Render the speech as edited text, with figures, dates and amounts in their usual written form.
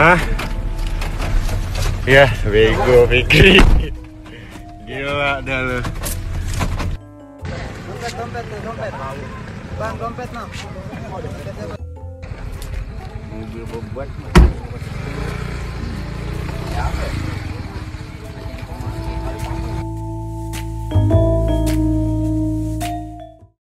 Huh? Ya, bego Fikri. Gila dah lu. Dompet. Bang, dompet nak. Mobil bebek. Ya,